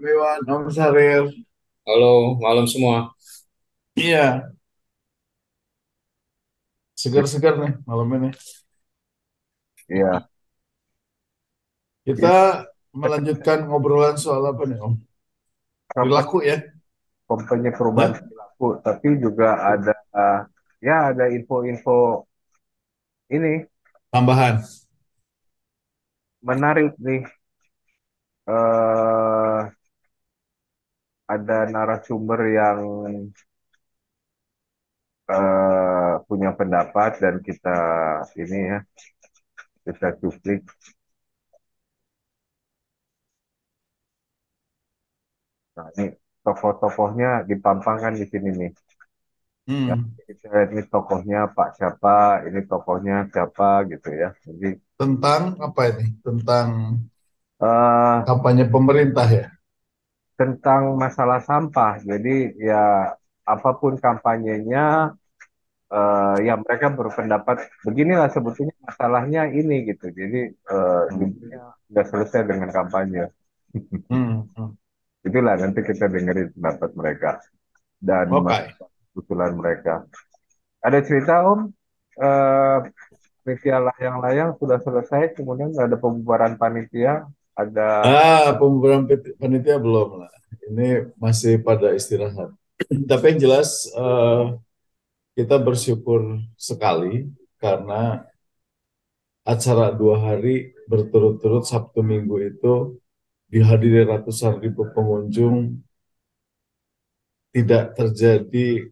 everyone. Om Sarir. Halo, malam semua. Iya. Segar-segar nih malam ini. Iya. Kita melanjutkan ngobrolan soal apa nih, Om? Perilaku ya. Kampanye perubahan perilaku, tapi juga ada ya ada info-info ini tambahan. Menarik nih. Ada narasumber yang punya pendapat dan kita ini ya, kita cuplik. Nah, ini tokoh-tokohnya dipampangkan di sini nih. Ya, kita lihat ini tokohnya Pak siapa, ini tokohnya siapa gitu ya. Jadi tentang apa ini? Tentang kampanye pemerintah ya? Tentang masalah sampah. Jadi ya apapun kampanyenya, ya mereka berpendapat beginilah sebetulnya masalahnya ini gitu. Jadi nggak selesai dengan kampanye. Itulah nanti kita dengerin pendapat mereka dan usulan mereka. Ada cerita Om, panitia yang layang sudah selesai, kemudian nggak ada pembubaran panitia. Ada pembubaran panitia belum lah. Ini masih pada istirahat. Tapi yang jelas kita bersyukur sekali karena acara 2 hari berturut-turut Sabtu Minggu itu dihadiri ratusan ribu pengunjung, tidak terjadi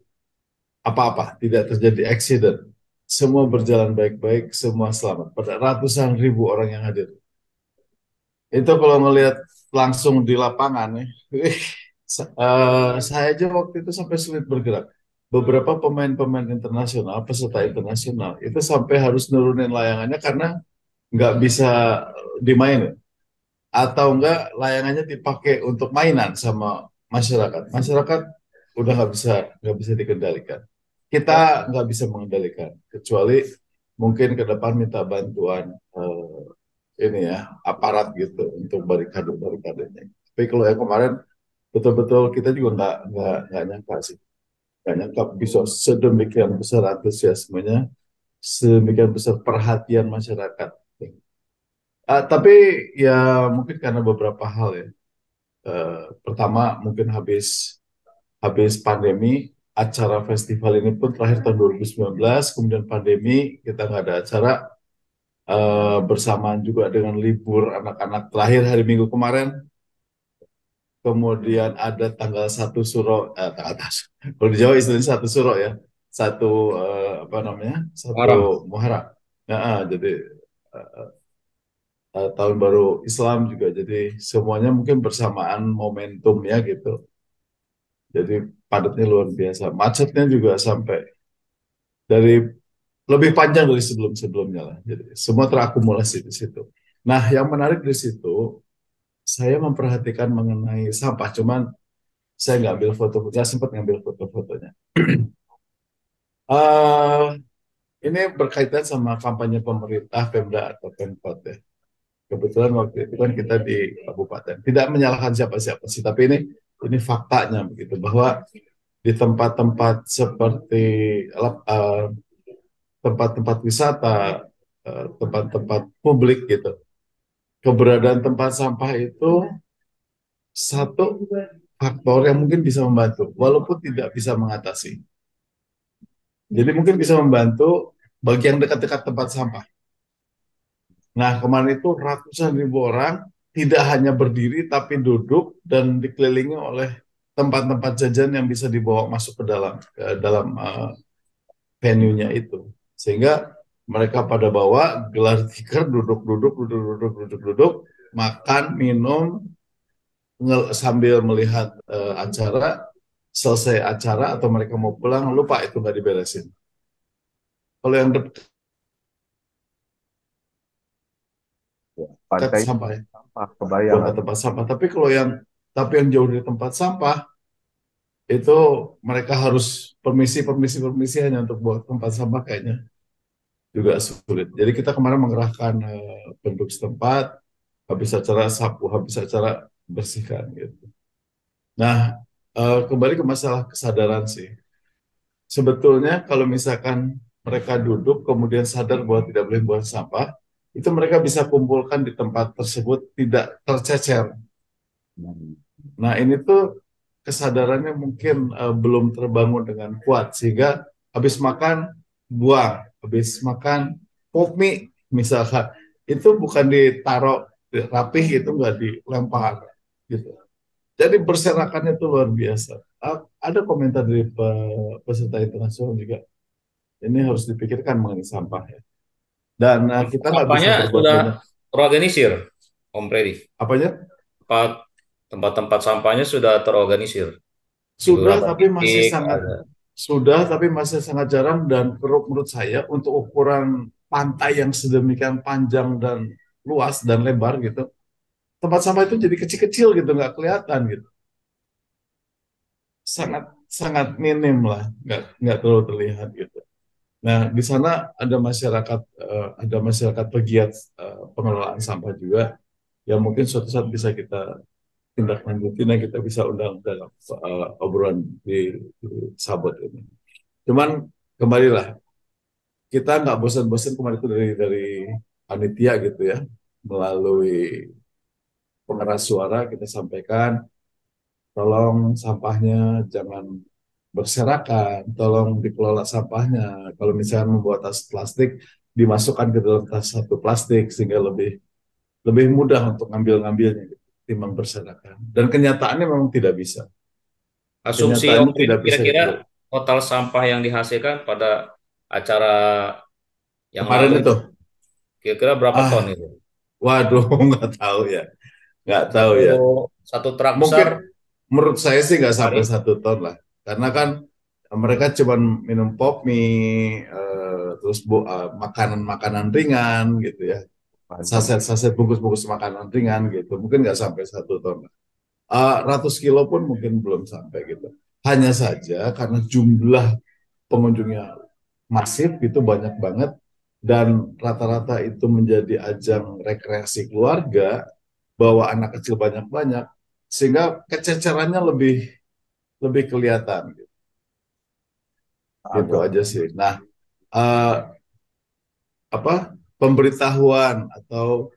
apa-apa, tidak terjadi accident. Semua berjalan baik-baik, semua selamat. Pada ratusan ribu orang yang hadir. Itu kalau ngelihat langsung di lapangan, saya aja waktu itu sampai sulit bergerak. Beberapa pemain-pemain internasional, peserta internasional, itu sampai harus nurunin layangannya karena nggak bisa dimainin. Atau enggak layangannya dipakai untuk mainan sama masyarakat. Masyarakat udah nggak bisa dikendalikan. Kita nggak bisa mengendalikan, kecuali mungkin ke depan minta bantuan ini ya, aparat gitu untuk barikade-barikadenya. Tapi kalau yang kemarin betul-betul kita juga nggak nyangka sih, nggak nyangka bisa sedemikian besar antusiasmenya, sedemikian besar perhatian masyarakat. Tapi ya mungkin karena beberapa hal ya. Pertama mungkin habis pandemi, acara festival ini pun terakhir tahun 2019, kemudian pandemi kita nggak ada acara, bersamaan juga dengan libur anak-anak terakhir hari Minggu kemarin. Kemudian ada tanggal 1 Suro, kalau di Jawa istilahnya 1 Suro ya, satu satu Muharram. Ya, jadi tahun baru Islam juga, jadi semuanya mungkin bersamaan momentum ya gitu. Jadi padatnya luar biasa, macetnya juga sampai dari lebih panjang dari sebelum-sebelumnya lah. Jadi semua terakumulasi di situ. Nah, yang menarik di situ, saya memperhatikan mengenai sampah. Cuman saya nggak ambil foto, saya sempat ngambil foto-fotonya. Ini berkaitan sama kampanye pemerintah, Pemda atau Pemkot ya. Kebetulan waktu itu kan kita di kabupaten. Tidak menyalahkan siapa-siapa sih, tapi ini faktanya begitu, bahwa di tempat-tempat seperti tempat-tempat wisata, tempat-tempat publik gitu, keberadaan tempat sampah itu satu faktor yang mungkin bisa membantu, walaupun tidak bisa mengatasi. Jadi mungkin bisa membantu bagi yang dekat-dekat tempat sampah. Nah, kemarin itu ratusan ribu orang tidak hanya berdiri, tapi duduk dan dikelilingi oleh tempat-tempat jajan yang bisa dibawa masuk ke dalam venue-nya itu. Sehingga mereka pada bawa gelar tikar, duduk, makan, minum, sambil melihat acara, selesai acara atau mereka mau pulang, lupa itu nggak diberesin. Kalau yang dekat sampah, ya. Tempat sampah. Tapi yang jauh dari tempat sampah itu mereka harus permisi hanya untuk buat tempat sampah, kayaknya juga sulit. Jadi kita kemarin mengerahkan penduduk setempat, habis acara sapu, habis acara bersihkan gitu. Nah, kembali ke masalah kesadaran sih. Sebetulnya kalau misalkan mereka duduk kemudian sadar bahwa tidak boleh buang sampah, itu mereka bisa kumpulkan di tempat tersebut tidak tercecer. Nah, ini tuh kesadarannya mungkin belum terbangun dengan kuat, sehingga habis makan buang, habis makan pop mie misalkan, itu bukan ditaruh rapih, itu nggak dilempar gitu. Jadi berserakannya itu luar biasa. Ada komentar dari peserta internasional juga. Ini harus dipikirkan mengenai sampah ya. Dan kita apanya sudah terorganisir, Om Predi. Apanya? Tempat-tempat sampahnya sudah terorganisir. Sudah, tapi masih sangat ada. Sudah, tapi masih sangat jarang dan menurut saya untuk ukuran pantai yang sedemikian panjang dan luas dan lebar gitu. Tempat sampah itu jadi kecil-kecil gitu, nggak kelihatan gitu. Sangat minim lah, nggak terlalu terlihat gitu. Nah, di sana ada masyarakat pegiat pengelolaan sampah juga, yang mungkin suatu saat bisa kita tindak lanjutin, dan kita bisa undang dalam obrolan di Sabot ini. Cuman kembalilah, kita nggak bosan-bosan kemarin itu dari panitia gitu ya, melalui pengeras suara kita sampaikan, tolong sampahnya jangan berserakan, tolong dikelola sampahnya. Kalau misalnya membuat tas plastik, dimasukkan ke dalam tas satu plastik sehingga lebih mudah untuk ngambil-ngambilnya timbang berserakan. Dan kenyataannya memang tidak bisa. Asumsi kira-kira total sampah yang dihasilkan pada acara yang kemarin itu kira-kira berapa ton itu? Waduh, nggak tahu ya. Nggak tahu ya. Satu truk besar. Menurut saya sih nggak sampai 1 ton lah. Karena kan mereka cuma minum pop mie, terus makanan-makanan ringan gitu ya. Saset-saset bungkus-bungkus makanan ringan gitu. Mungkin nggak sampai 1 ton lah. Ratus kilo pun mungkin belum sampai gitu. Hanya saja karena jumlah pengunjungnya masif gitu, banyak banget. Dan rata-rata itu menjadi ajang rekreasi keluarga, bawa anak kecil banyak-banyak, sehingga kececerannya lebih kelihatan. Gitu aja sih. Nah, pemberitahuan atau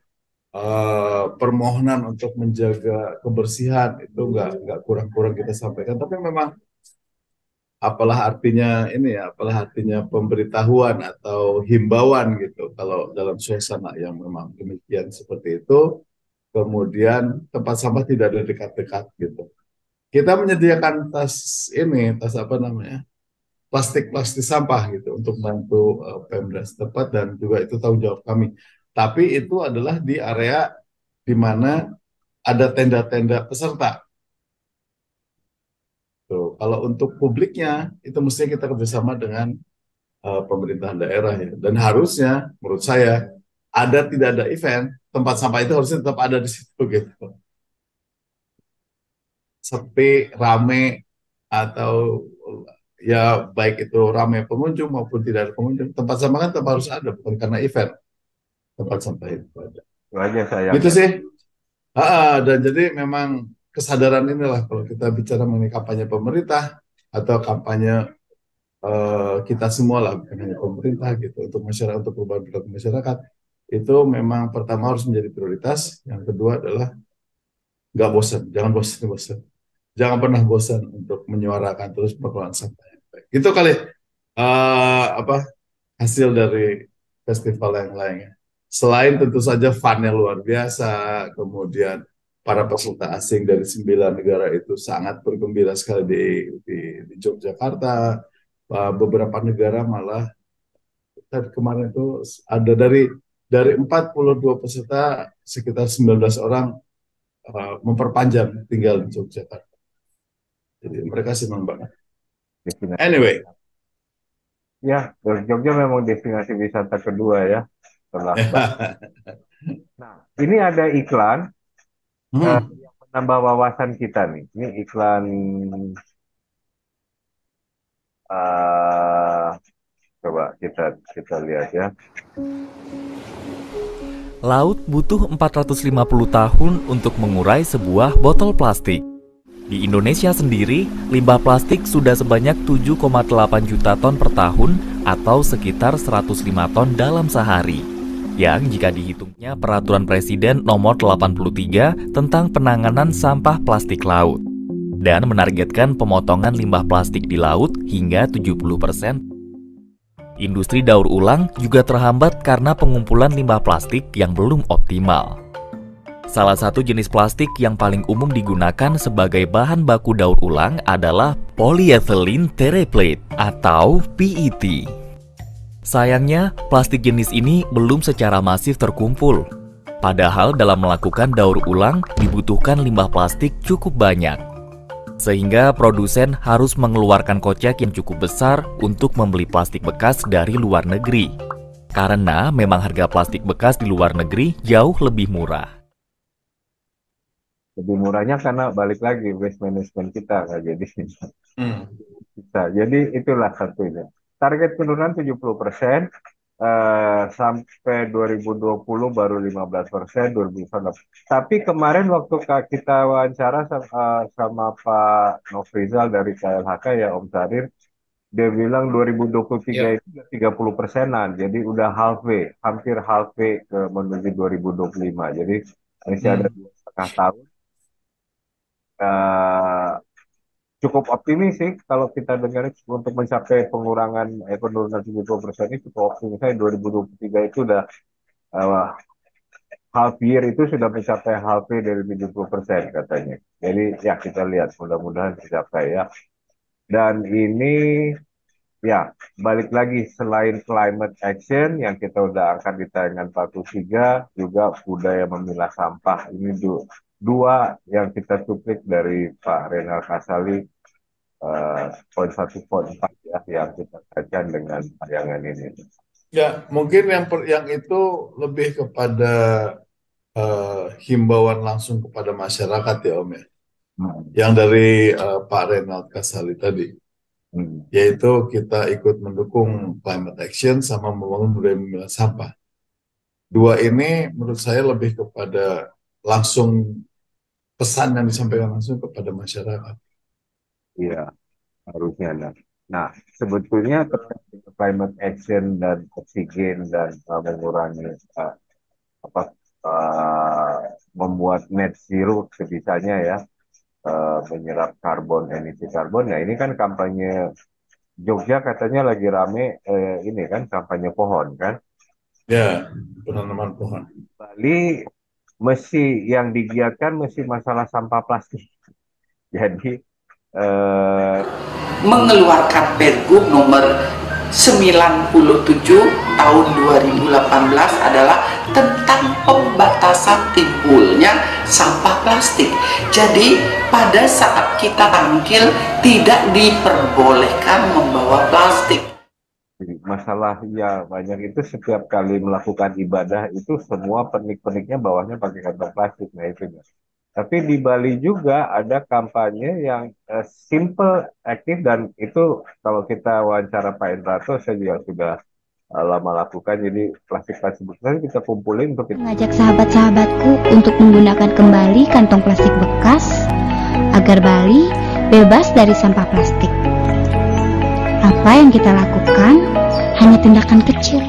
permohonan untuk menjaga kebersihan itu nggak kurang-kurang kita sampaikan. Tapi memang apalah artinya ini ya, apalah artinya pemberitahuan atau himbauan gitu. Kalau dalam suasana yang memang demikian seperti itu, kemudian tempat sampah tidak ada dekat-dekat gitu. Kita menyediakan tas plastik sampah gitu untuk bantu Pemda setempat, dan juga itu tanggung jawab kami. Tapi itu adalah di area di mana ada tenda-tenda peserta. Tuh, kalau untuk publiknya itu mestinya kita kerjasama dengan pemerintahan daerah ya. Dan harusnya menurut saya ada tidak ada event, tempat sampah itu harusnya tetap ada di situ gitu. Sepi, rame, atau ya baik itu rame pengunjung maupun tidak ada pengunjung, tempat sampah kan tetap harus ada, bukan karena event. Tempat sampah itu ada. Itu sih. Dan jadi memang kesadaran inilah kalau kita bicara mengenai kampanye pemerintah atau kampanye kita semua lah, bukan hanya pemerintah gitu, untuk masyarakat, untuk perubahan perilaku masyarakat. Itu memang pertama harus menjadi prioritas. Yang kedua adalah nggak bosan, jangan bosan-bosan. Jangan pernah bosan untuk menyuarakan terus pengelolaan sampah. Itu kali hasil dari festival yang lainnya. Selain tentu saja funnya luar biasa, kemudian para peserta asing dari 9 negara itu sangat bergembira sekali di Yogyakarta. Beberapa negara malah kemarin itu ada dari 42 peserta, sekitar 19 orang memperpanjang tinggal di Yogyakarta. Jadi mereka senang banget. Anyway. Ya, Jogja memang destinasi wisata kedua ya. Setelah. Nah, ini ada iklan yang menambah wawasan kita nih. Ini iklan coba kita lihat ya. Laut butuh 450 tahun untuk mengurai sebuah botol plastik. Di Indonesia sendiri, limbah plastik sudah sebanyak 7,8 juta ton per tahun atau sekitar 105 ton dalam sehari. Yang jika dihitungnya Peraturan Presiden Nomor 83 tentang penanganan sampah plastik laut dan menargetkan pemotongan limbah plastik di laut hingga 70%. Industri daur ulang juga terhambat karena pengumpulan limbah plastik yang belum optimal. Salah satu jenis plastik yang paling umum digunakan sebagai bahan baku daur ulang adalah polyethylene terephthalate atau PET. Sayangnya, plastik jenis ini belum secara masif terkumpul. Padahal dalam melakukan daur ulang dibutuhkan limbah plastik cukup banyak. Sehingga produsen harus mengeluarkan kocek yang cukup besar untuk membeli plastik bekas dari luar negeri. Karena memang harga plastik bekas di luar negeri jauh lebih murah. Lebih murahnya karena balik lagi waste management kita kan, jadi kita jadi itulah satunya target penurunan 70% sampai 2020 baru 15%, 2019. Tapi kemarin waktu kita wawancara sama Pak Novrizal dari KLHK ya Om Sarir, dia bilang 2023 itu 30%-an, jadi udah halfway, hampir halfway ke menuju 2025. Jadi masih ada 2,5 tahun. Cukup optimis sih kalau kita dengar untuk mencapai pengurangan penurunan 70% ini cukup optimis. Saya 2023 itu udah half year itu sudah mencapai halfway dari 70% katanya. Jadi ya kita lihat mudah-mudahan tercapai ya. Dan ini ya balik lagi selain climate action yang kita udah angkat di tayangan 43 juga budaya memilah sampah ini tuh. Dua yang kita cuplik dari Pak Rhenald Kasali, poin 1, poin 4 ya, yang kita kaitkan dengan tayangan ini. Ya, mungkin yang itu lebih kepada himbauan langsung kepada masyarakat ya Om ya, yang dari Pak Rhenald Kasali tadi, yaitu kita ikut mendukung climate action sama membangun budaya memilah sampah. Dua ini menurut saya lebih kepada langsung pesan yang disampaikan langsung kepada masyarakat. Iya, harusnya ada. Nah, sebetulnya climate action dan oksigen dan mengurangi membuat net zero sebisanya ya, menyerap karbon, emisi karbon. Nah, ini kan kampanye Jogja katanya lagi rame ini kan kampanye pohon kan? Ya, penanaman pohon. Bali mesti yang digiatkan mesti masalah sampah plastik. Jadi mengeluarkan Pergub nomor 97 tahun 2018 adalah tentang pembatasan timbulnya sampah plastik. Jadi pada saat kita tangkil tidak diperbolehkan membawa plastik. Masalahnya banyak itu setiap kali melakukan ibadah itu semua penik-peniknya bawahnya pakai kantong plastik. Nah itu. Tapi di Bali juga ada kampanye yang simple, aktif, dan itu kalau kita wawancara Pak Indrato saya juga sudah lama lakukan. Jadi plastik-plastik bekas kita kumpulin untuk mengajak sahabat-sahabatku untuk menggunakan kembali kantong plastik bekas agar Bali bebas dari sampah plastik. Apa yang kita lakukan hanya tindakan kecil.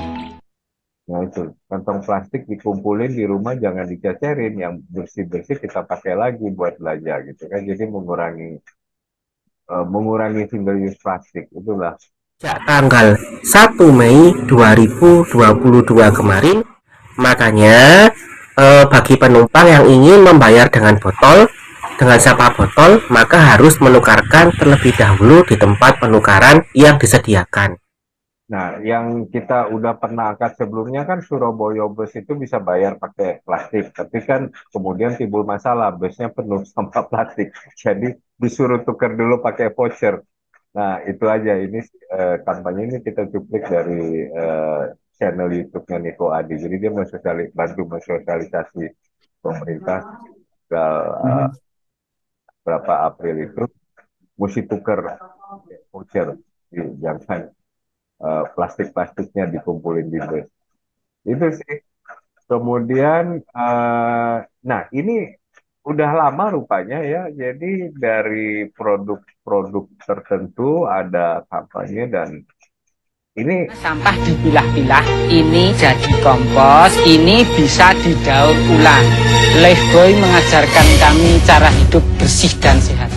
Nah itu, kantong plastik dikumpulin di rumah, jangan dicacerin, yang bersih-bersih kita pakai lagi buat belanja gitu kan. Jadi mengurangi single use plastik, itulah. Tanggal 1 Mei 2022 kemarin, makanya bagi penumpang yang ingin membayar dengan botol, dengan sampah botol, maka harus menukarkan terlebih dahulu di tempat penukaran yang disediakan. Nah, yang kita udah pernah angkat sebelumnya kan Surabaya bus itu bisa bayar pakai plastik, tapi kan kemudian timbul masalah, busnya penuh sampah plastik. Jadi disuruh tuker dulu pakai voucher. Nah, itu aja. Ini kampanye ini kita cuplik dari channel YouTube-nya Nico Adi. Jadi dia bantu mensosialisasi pemerintah berapa April itu mesti tuker voucher, jangan plastik-plastiknya dikumpulin di bus. Itu sih. Kemudian nah ini udah lama rupanya ya. Jadi dari produk-produk tertentu ada kampanye dan ini sampah dipilah-pilah, ini jadi kompos, ini bisa didaur ulang. Lifebuoy mengajarkan kami cara hidup bersih dan sehat.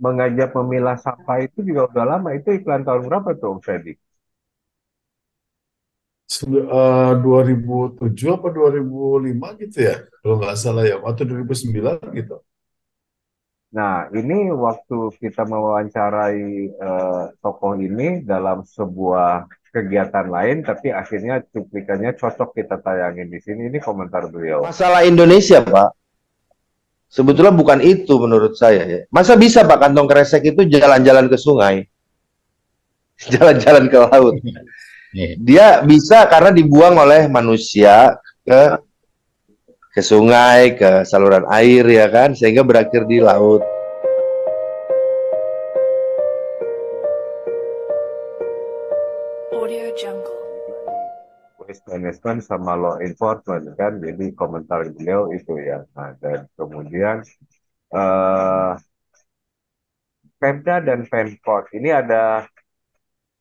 Mengajak memilah sampah itu juga udah lama. Itu iklan tahun berapa tuh, Om Freddy? 2007 apa 2005 gitu ya, kalau nggak salah ya, atau 2009 gitu. Nah, ini waktu kita mewawancarai tokoh ini dalam sebuah kegiatan lain, tapi akhirnya cuplikannya cocok kita tayangin di sini. Ini komentar beliau. Masalah Indonesia, Pak, sebetulnya bukan itu menurut saya ya. Masa bisa, Pak, kantong kresek itu jalan-jalan ke sungai, jalan-jalan ke laut? Dia bisa karena dibuang oleh manusia ke sungai, ke saluran air ya kan, sehingga berakhir di laut. Audio Jungle. Waste management sama law enforcement kan, jadi komentar beliau itu ya. Nah, dan kemudian Pemda dan Pemkot ini ada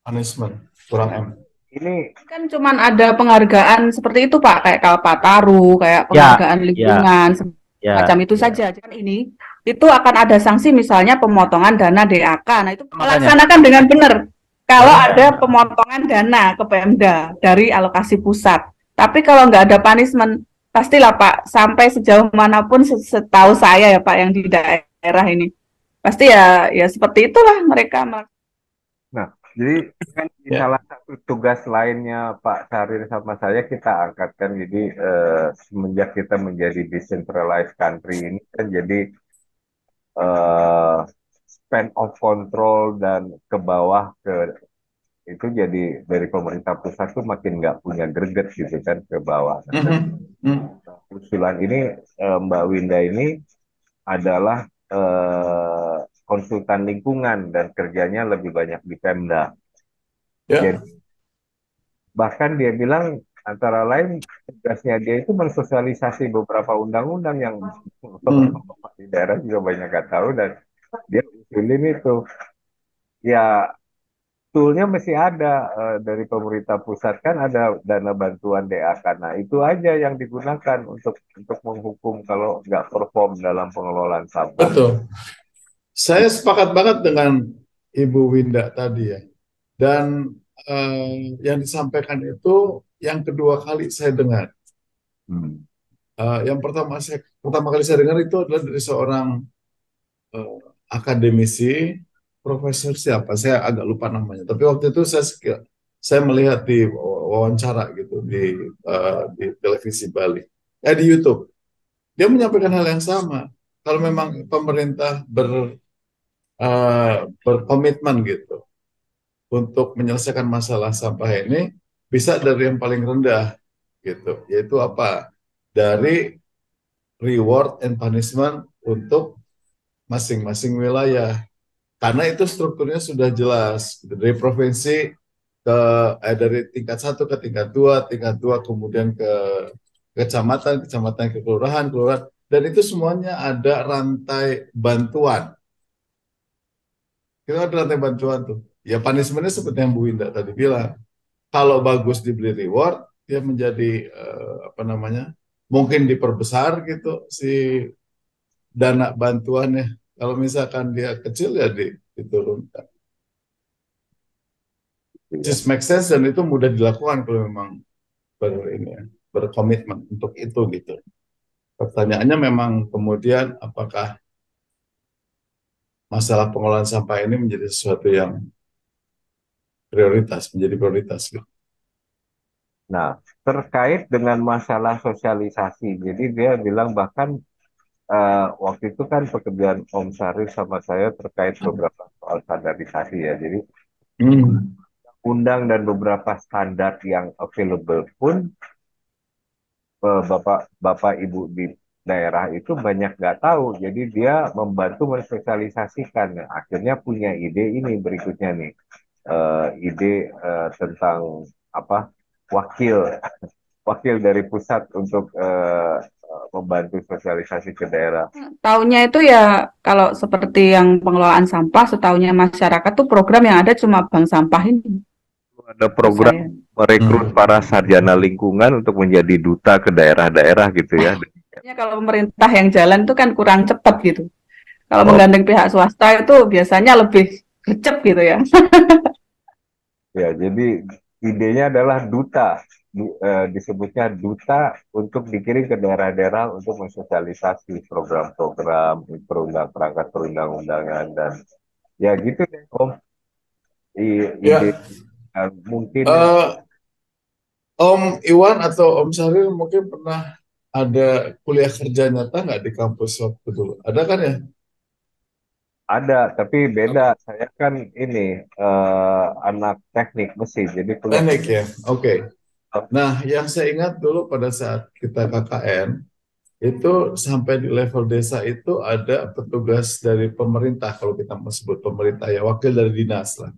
punishment kurang M. Ini kan cuman ada penghargaan seperti itu, Pak, kayak Kalpataru, kayak penghargaan lingkungan, semacam itu saja. Cuman ini itu akan ada sanksi, misalnya pemotongan dana DAK. Nah, itu laksanakan dengan benar. Kalau ada pemotongan dana ke Pemda dari alokasi pusat. Tapi kalau nggak ada punishment, pastilah, Pak, sampai sejauh manapun setahu saya ya, Pak, yang di daerah ini. Pasti ya seperti itulah mereka. Nah, jadi kan di salah satu tugas lainnya Pak Syahrir sama saya kita angkatkan, jadi semenjak kita menjadi decentralized country ini kan, jadi span of control dan ke bawah ke itu jadi dari pemerintah pusat tuh makin nggak punya greget gitu kan ke bawah. Nah, usulan ini Mbak Winda ini adalah konsultan lingkungan dan kerjanya lebih banyak di Pemda. Jadi, bahkan dia bilang antara lain tugasnya dia itu mensosialisasi beberapa undang-undang yang di daerah juga banyak nggak tahu, dan dia usulin itu. Ya, toolnya masih ada dari pemerintah pusat kan ada dana bantuan DAK. Nah, itu aja yang digunakan untuk menghukum kalau nggak perform dalam pengelolaan sampah. Betul. Saya sepakat banget dengan Ibu Winda tadi ya, dan yang disampaikan itu yang kedua kali saya dengar. Yang pertama kali saya dengar itu adalah dari seorang akademisi, profesor siapa, saya agak lupa namanya. Tapi waktu itu saya melihat di wawancara gitu di televisi Bali, di YouTube, dia menyampaikan hal yang sama. Kalau memang pemerintah berkomitmen gitu untuk menyelesaikan masalah sampah ini, bisa dari yang paling rendah gitu, yaitu apa, dari reward and punishment untuk masing-masing wilayah, karena itu strukturnya sudah jelas dari provinsi ke dari tingkat 1 ke tingkat 2 kemudian ke kecamatan ke kelurahan, dan itu semuanya ada rantai bantuan. Kita ada rantai bantuan tuh. Ya, punishment-nya seperti yang Bu Winda tadi bilang. Kalau bagus diberi reward, dia menjadi mungkin diperbesar gitu si dana bantuannya. Kalau misalkan dia kecil ya diturunkan. Just make sense, dan itu mudah dilakukan kalau memang berkomitmen untuk itu gitu. Pertanyaannya memang kemudian apakah masalah pengelolaan sampah ini menjadi sesuatu yang menjadi prioritas. Nah, terkait dengan masalah sosialisasi, jadi dia bilang bahkan waktu itu kan pekerjaan Om Syahrir sama saya terkait beberapa soal standarisasi ya, jadi undang dan beberapa standar yang available pun Bapak Ibu di daerah itu banyak nggak tahu, jadi dia membantu mensosialisasikan. Akhirnya punya ide ini berikutnya nih, ide tentang wakil dari pusat untuk membantu sosialisasi ke daerah. Taunya itu ya kalau seperti yang pengelolaan sampah, setahunya masyarakat tuh program yang ada cuma bank sampah ini. Ada program merekrut para sarjana lingkungan untuk menjadi duta ke daerah-daerah gitu ya. Kalau pemerintah yang jalan itu kan kurang cepat gitu. Kalau menggandeng pihak swasta itu biasanya lebih recep gitu ya. Ya, jadi idenya adalah duta. Disebutnya duta untuk dikirim ke daerah-daerah untuk mensosialisasi program-program, perangkat perundang-undangan, dan ya gitu deh Om. Mungkin Om Iwan atau Om Syahril mungkin pernah ada kuliah kerja nyata nggak di kampus waktu dulu? Ada kan ya? Ada, tapi beda. Saya kan ini anak teknik mesin, jadi kuliah teknik ya. Oke. Nah, yang saya ingat dulu pada saat kita KKN, itu sampai di level desa itu ada petugas dari pemerintah, kalau kita mau sebut pemerintah ya, wakil dari dinas lah.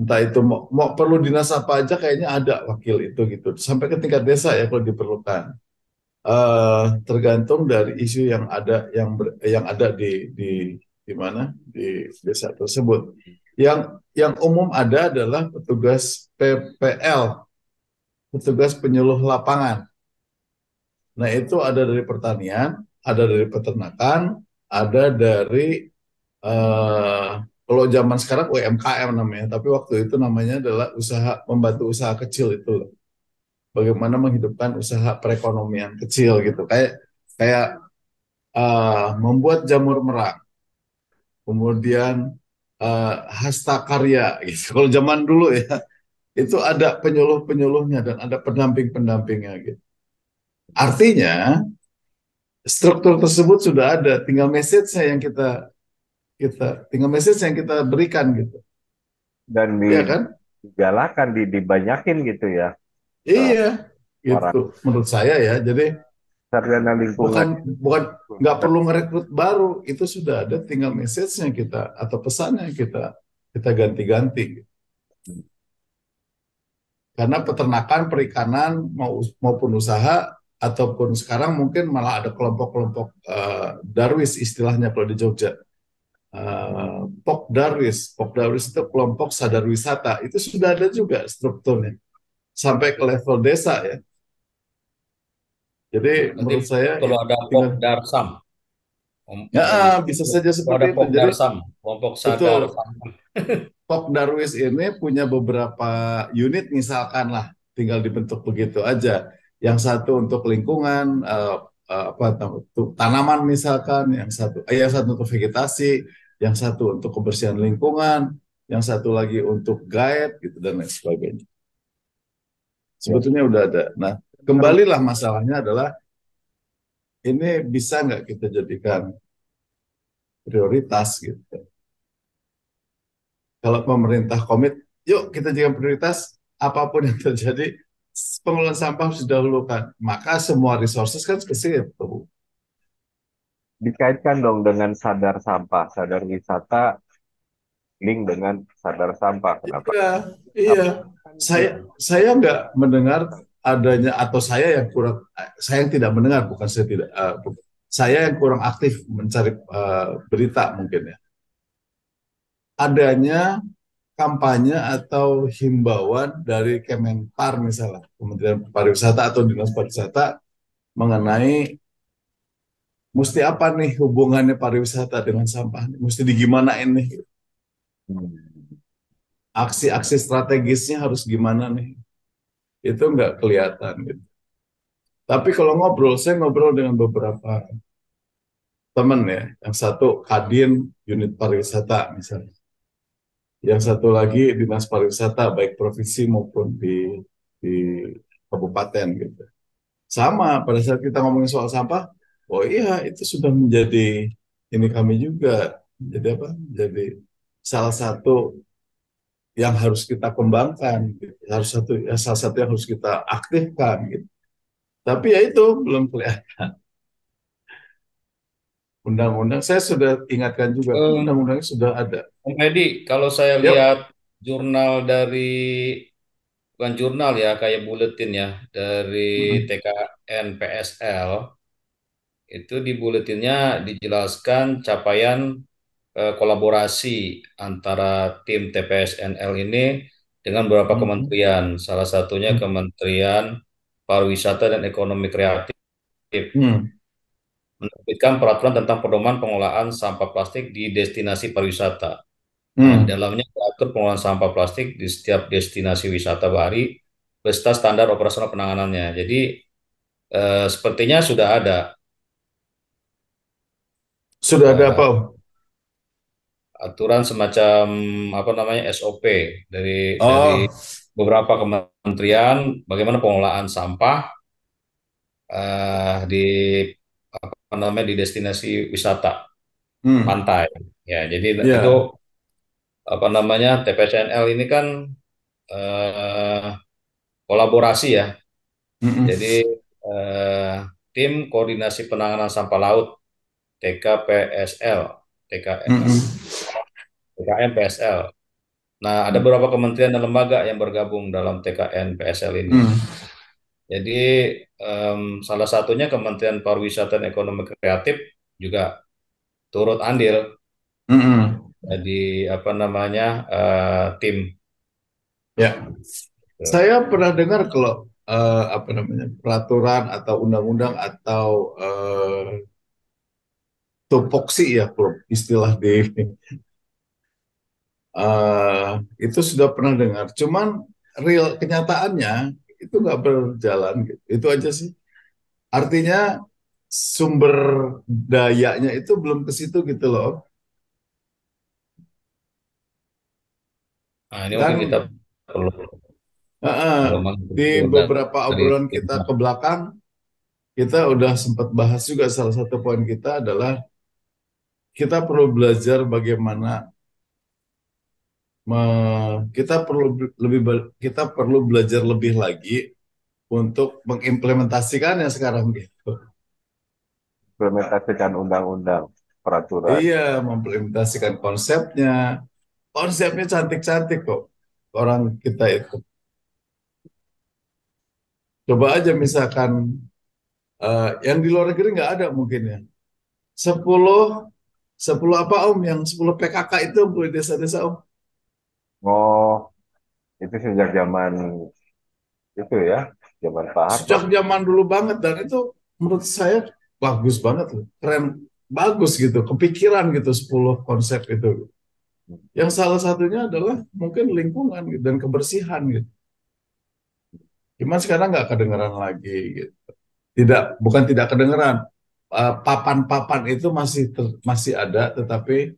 Entah itu mau perlu dinas apa aja kayaknya ada wakil itu gitu. Sampai ke tingkat desa ya kalau diperlukan. Tergantung dari isu yang ada di mana di desa tersebut. Yang umum ada adalah petugas PPL, petugas penyuluh lapangan. Nah, itu ada dari pertanian, ada dari peternakan, ada dari, kalau zaman sekarang UMKM namanya, tapi waktu itu namanya adalah usaha, membantu usaha kecil itu. Bagaimana menghidupkan usaha perekonomian kecil gitu. Kayak membuat jamur merang, kemudian hasta karya gitu. Kalau zaman dulu ya, itu ada penyuluh-penyuluhnya dan ada pendamping-pendampingnya gitu. Artinya struktur tersebut sudah ada, tinggal message-nya yang kita berikan gitu. Dan di, ya kan? Digalakan, dibanyakin gitu ya. Iya, gitu menurut saya ya. Jadi sarjana lingkungan bukan nggak perlu ngerekrut baru, itu sudah ada, tinggal message-nya kita atau pesannya kita ganti-ganti. Karena peternakan, perikanan, maupun usaha, ataupun sekarang mungkin malah ada kelompok-kelompok darwis istilahnya kalau di Jogja. Pok darwis itu kelompok sadar wisata, itu sudah ada juga strukturnya. Sampai ke level desa ya. Jadi menurut saya... Kalau ada Pok Darsam. Ya, bisa saja seperti itu. Kelompok sadar sampah. Pok Darwis ini punya beberapa unit misalkan lah, tinggal dibentuk begitu aja. Yang satu untuk lingkungan, tanaman misalkan, yang satu untuk vegetasi, yang satu untuk kebersihan lingkungan, yang satu lagi untuk guide gitu dan lain sebagainya. Sebetulnya udah ada. Nah, kembalilah masalahnya adalah ini bisa nggak kita jadikan prioritas gitu. Kalau pemerintah komit, yuk kita jadikan prioritas, apapun yang terjadi, pengelolaan sampah harus didahulukan. Maka semua resources kan ke situ. Dikaitkan dong dengan sadar sampah, sadar wisata, link dengan sadar sampah. Kenapa? Iya. Saya nggak mendengar adanya, atau saya yang kurang aktif mencari berita mungkin ya. Adanya kampanye atau himbauan dari Kemenpar misalnya, Kementerian Pariwisata atau Dinas Pariwisata mengenai mesti apa nih hubungannya pariwisata dengan sampah, mesti digimanain nih. Aksi-aksi strategisnya harus gimana nih. Itu nggak kelihatan gitu. Tapi kalau ngobrol, saya ngobrol dengan beberapa teman ya, yang satu Kadin unit pariwisata misalnya. Yang satu lagi dinas pariwisata baik provinsi maupun di kabupaten gitu. Sama pada saat kita ngomongin soal sampah, oh iya itu sudah menjadi ini kami juga. Jadi apa? Jadi salah satu yang harus kita kembangkan, gitu. Salah satu yang harus kita aktifkan gitu. Tapi ya itu belum kelihatan. Undang-undang saya sudah ingatkan juga, undang-undangnya sudah ada. Om Edi, kalau saya lihat jurnal dari, bukan jurnal ya, kayak buletin ya, dari TKN PSL, Itu di buletinnya dijelaskan capaian kolaborasi antara tim TPSNL ini dengan beberapa kementerian, salah satunya Kementerian Pariwisata dan Ekonomi Kreatif. Menerbitkan peraturan tentang pedoman pengolahan sampah plastik di destinasi pariwisata. Dalamnya diatur pengolahan sampah plastik di setiap destinasi wisata bahari beserta standar operasional penanganannya. Jadi sepertinya sudah ada. Sudah ada apa? Aturan semacam apa namanya SOP dari beberapa kementerian bagaimana pengolahan sampah di apa namanya di destinasi wisata pantai ya, jadi itu apa namanya TPSNL ini kan kolaborasi ya, jadi tim koordinasi penanganan sampah laut TKN PSL. Nah, ada beberapa kementerian dan lembaga yang bergabung dalam TKN PSL ini. Jadi salah satunya Kementerian Pariwisata dan Ekonomi Kreatif juga turut andil di apa namanya tim. Ya, saya pernah dengar kalau apa namanya peraturan atau undang-undang atau tupoksi ya, istilah di itu sudah pernah dengar. Cuman real kenyataannya itu nggak berjalan gitu. Itu aja sih. Artinya sumber dayanya itu belum ke situ gitu loh. Nah, ini dan, kita perlu di beberapa obrolan kita ke belakang kita udah sempat bahas juga, salah satu poin kita adalah kita perlu belajar bagaimana kita perlu belajar lebih lagi untuk mengimplementasikannya sekarang gitu. Implementasikan undang-undang, peraturan. Iya, mengimplementasikan konsepnya. Konsepnya cantik-cantik kok orang kita itu. Coba aja misalkan yang di luar negeri nggak ada mungkin ya. 10 apa Om? Yang 10 PKK itu buat desa-desa Om? Oh, itu sejak zaman itu ya, zaman Pak Harto. Sejak zaman dulu banget, dan itu menurut saya bagus banget loh, keren, bagus gitu, kepikiran gitu 10 konsep itu. Yang salah satunya adalah mungkin lingkungan gitu, dan kebersihan gitu. Cuman sekarang nggak kedengeran lagi gitu. Tidak, bukan tidak kedengeran. Papan-papan itu masih ada, tetapi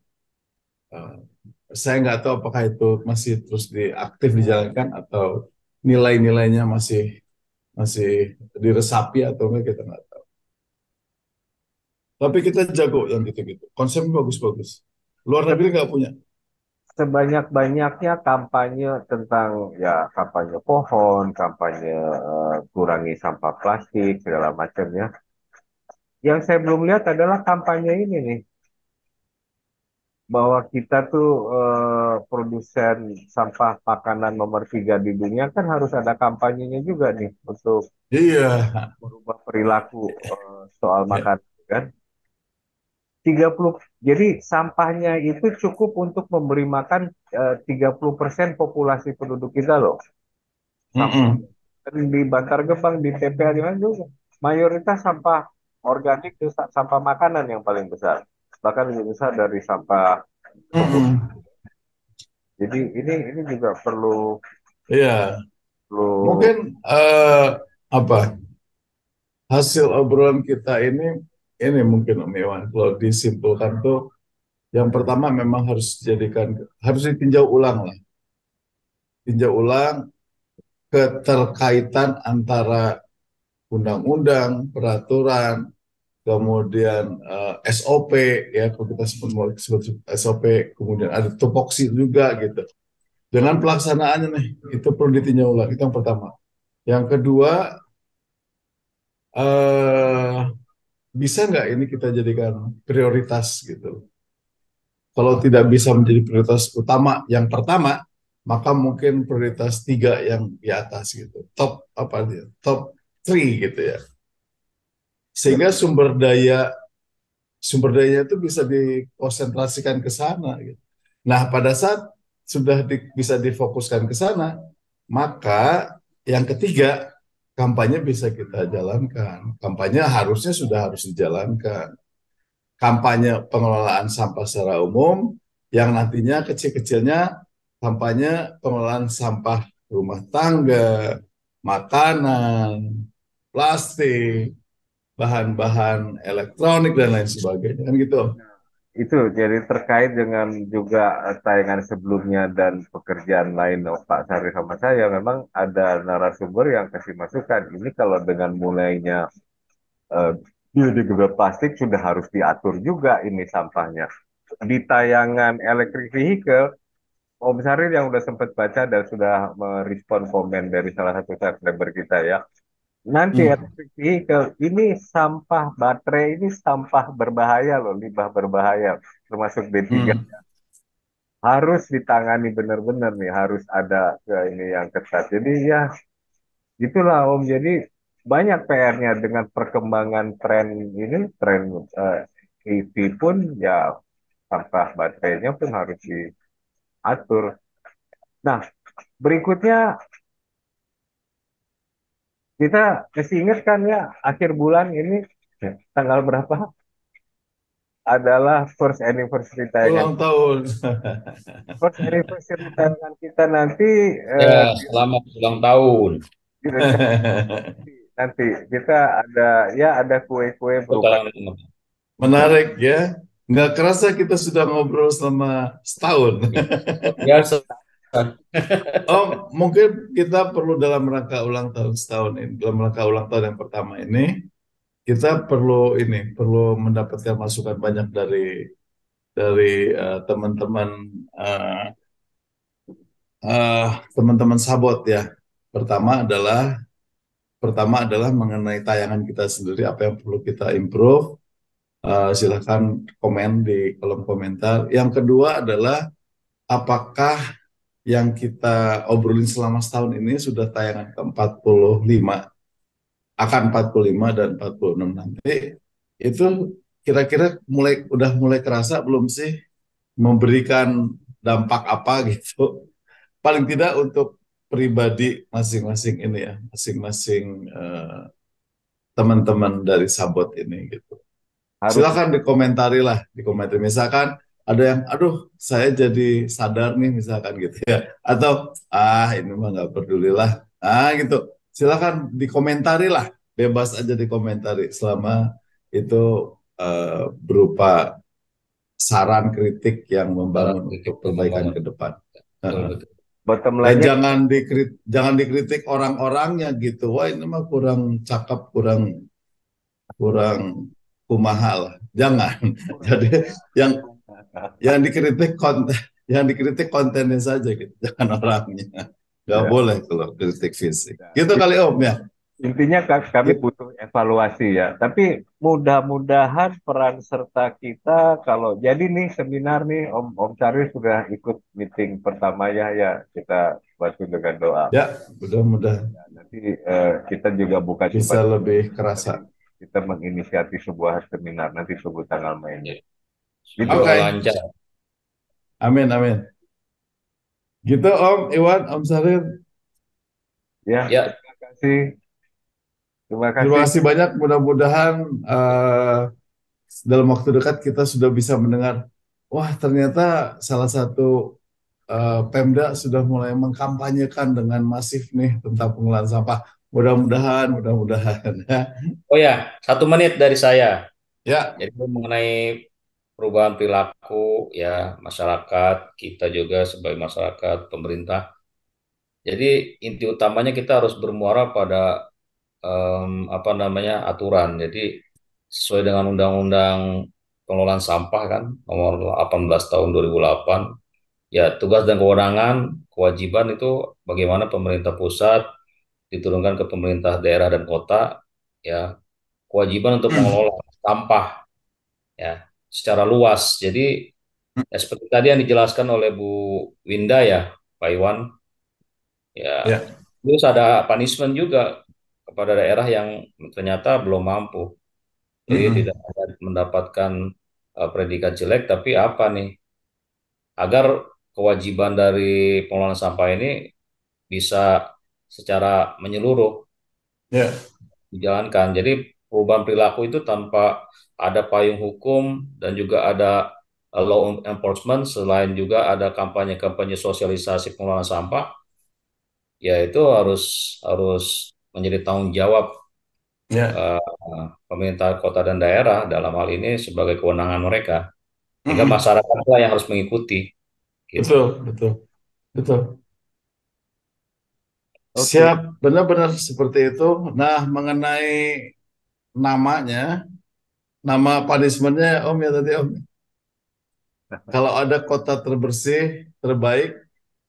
saya nggak tahu apakah itu masih terus diaktif dijalankan atau nilai-nilainya masih diresapi atau enggak, kita nggak tahu. Tapi kita jago yang gitu-gitu. Konsep bagus-bagus. Luar negeri nggak punya. Sebanyak-banyaknya kampanye tentang ya kampanye pohon, kampanye kurangi sampah plastik segala macamnya. Yang saya belum lihat adalah kampanye ini nih, bahwa kita tuh produsen sampah makanan nomor 3 di dunia, kan harus ada kampanyenya juga nih untuk merubah perilaku soal makanan kan. 30, jadi sampahnya itu cukup untuk memberi makan 30% populasi penduduk kita loh. Di Bantar Gebang, di TPA di mana juga mayoritas sampah organik itu sampah makanan yang paling besar, bahkan lebih besar dari sampah. Jadi ini juga perlu. Iya. Perlu... Mungkin apa hasil obrolan kita ini mungkin Om Iwan kalau disimpulkan tuh yang pertama memang harus ditinjau ulang lah. Tinjau ulang keterkaitan antara undang-undang, peraturan, kemudian SOP ya, kalau kita sebut SOP, kemudian ada tupoksi juga gitu. Dengan pelaksanaannya nih, itu perlu ditinjau ulang, itu yang pertama. Yang kedua, bisa nggak ini kita jadikan prioritas gitu? Kalau tidak bisa menjadi prioritas utama yang pertama, maka mungkin prioritas 3 yang di atas gitu. Top 3 gitu ya. sehingga sumber dayanya itu bisa dikonsentrasikan ke sana gitu. Nah, pada saat sudah bisa difokuskan ke sana, maka yang ketiga, kampanye bisa kita jalankan. Kampanye harusnya sudah harus dijalankan. Kampanye pengelolaan sampah secara umum, yang nantinya kecil-kecilnya kampanye pengelolaan sampah rumah tangga, makanan, plastik, bahan-bahan elektronik, dan lain sebagainya. Kan gitu. Itu jadi terkait dengan juga tayangan sebelumnya dan pekerjaan lain Pak Sari sama saya, memang ada narasumber yang kasih masukan ini, kalau dengan mulainya biodegradable plastik sudah harus diatur juga ini sampahnya. Di tayangan electric vehicle Om Sari yang udah sempat baca dan sudah merespon komen dari salah satu subscriber kita ya, nanti electric vehicle ini sampah baterai ini sampah berbahaya loh, limbah berbahaya termasuk D3 harus ditangani benar-benar nih, harus ada ini yang ketat. Jadi ya gitulah Om, jadi banyak PR-nya dengan perkembangan tren ini, tren EV pun ya sampah baterainya pun harus diatur. Nah berikutnya kita masih ingat kan ya, akhir bulan ini tanggal berapa adalah first anniversary tayangan. Ulang tahun. First anniversary tayangan kita nanti. Ya, selamat ulang tahun. Nanti kita ada ya ada kue-kue. Menarik ya, nggak kerasa kita sudah ngobrol selama setahun. Ya, mungkin kita perlu dalam rangka ulang tahun setahun ini, dalam rangka ulang tahun yang pertama ini, kita perlu mendapatkan masukan banyak dari teman-teman sabot ya. Pertama adalah mengenai tayangan kita sendiri, apa yang perlu kita improve. Silahkan komen di kolom komentar. Yang kedua adalah apakah yang kita obrolin selama setahun ini sudah tayangan ke-45, akan 45 dan 46 nanti, itu kira-kira udah mulai kerasa belum sih memberikan dampak apa gitu, paling tidak untuk pribadi masing-masing ini ya, masing-masing teman-teman dari sabot ini gitu. Silahkan dikomentari lah, dikomentari misalkan ada yang aduh saya jadi sadar nih misalkan gitu ya, atau ini mah nggak pedulilah gitu. Silakan dikomentari lah, bebas aja dikomentari selama itu berupa saran kritik yang membangun untuk perbaikan ke depan. Jangan dikritik orang-orangnya gitu, wah ini mah kurang cakep, kurang kumaha lah, jangan. Jadi yang dikritik kontennya saja gitu, jangan orangnya. Gak boleh kalau kritik fisik. Gitu kali Om ya. Intinya kami butuh evaluasi ya. Tapi mudah-mudahan peran serta kita, kalau jadi nih seminar nih Om Sari sudah ikut meeting pertama ya, kita bantu dengan doa. Ya, mudah-mudahan. Ya, nanti kita juga buka bisa cepat, lebih kerasa. Kita menginisiasi sebuah seminar nanti subuh tanggal mainnya. Gitu. Lancar. Amin, amin. Gitu Om Iwan, Om Sarir. Ya. Terima kasih. Terima kasih banyak. Mudah-mudahan dalam waktu dekat kita sudah bisa mendengar, wah ternyata salah satu Pemda sudah mulai mengkampanyekan dengan masif nih tentang pengelolaan sampah. Mudah-mudahan. Oh ya, 1 menit dari saya. Ya. Jadi mengenai perubahan perilaku ya masyarakat, kita juga sebagai masyarakat, pemerintah. Jadi inti utamanya kita harus bermuara pada aturan. Jadi sesuai dengan Undang-Undang Pengelolaan Sampah kan nomor 18 tahun 2008, ya tugas dan kewenangan, kewajiban itu bagaimana pemerintah pusat diturunkan ke pemerintah daerah dan kota ya, kewajiban untuk mengelola sampah ya secara luas. Jadi ya seperti tadi yang dijelaskan oleh Bu Winda ya, Pak Iwan. Ya. Terus ada punishment juga kepada daerah yang ternyata belum mampu. Jadi tidak mendapatkan predikat jelek, tapi apa nih? Agar kewajiban dari pengelolaan sampah ini bisa secara menyeluruh dijalankan. Jadi perubahan perilaku itu tanpa ada payung hukum dan juga ada law enforcement, selain juga ada kampanye-kampanye sosialisasi pengelolaan sampah, ya itu harus menjadi tanggung jawab pemerintah kota dan daerah dalam hal ini sebagai kewenangan mereka. Sehingga masyarakatlah yang harus mengikuti. Gitu. Betul. Okay. Siap, benar-benar seperti itu. Nah, mengenai nama punishment-nya Om ya tadi Om. Kalau ada kota terbersih, terbaik,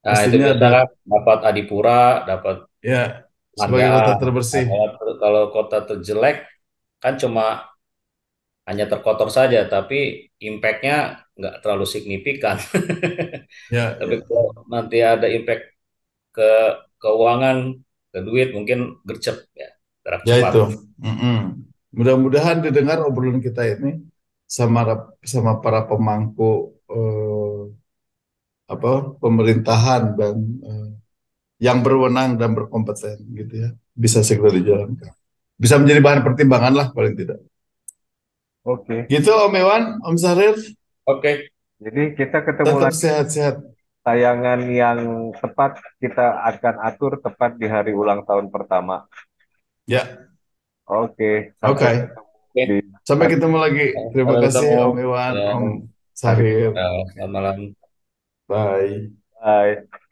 nah, pastinya itu dapat Adipura, dapat sebagai kota terbersih. Kalau kota terjelek kan cuma hanya terkotor saja, tapi impact-nya nggak terlalu signifikan. Tapi kalau nanti ada impact ke keuangan, ke duit, mungkin gercep ya. Ya itu. Mudah-mudahan didengar obrolan kita ini sama para pemangku pemerintahan dan yang berwenang dan berkompeten gitu ya, bisa segera dijalankan, bisa menjadi bahan pertimbangan lah paling tidak. Oke. Gitu Om Ewan, Om Sarir. Oke. Jadi kita ketemu lagi. Sehat-sehat. Tayangan yang tepat kita akan atur tepat di hari ulang tahun pertama. Ya. Oke. Sampai ketemu lagi. Terima kasih Om Iwan, Om Sarir. Selamat malam. Bye.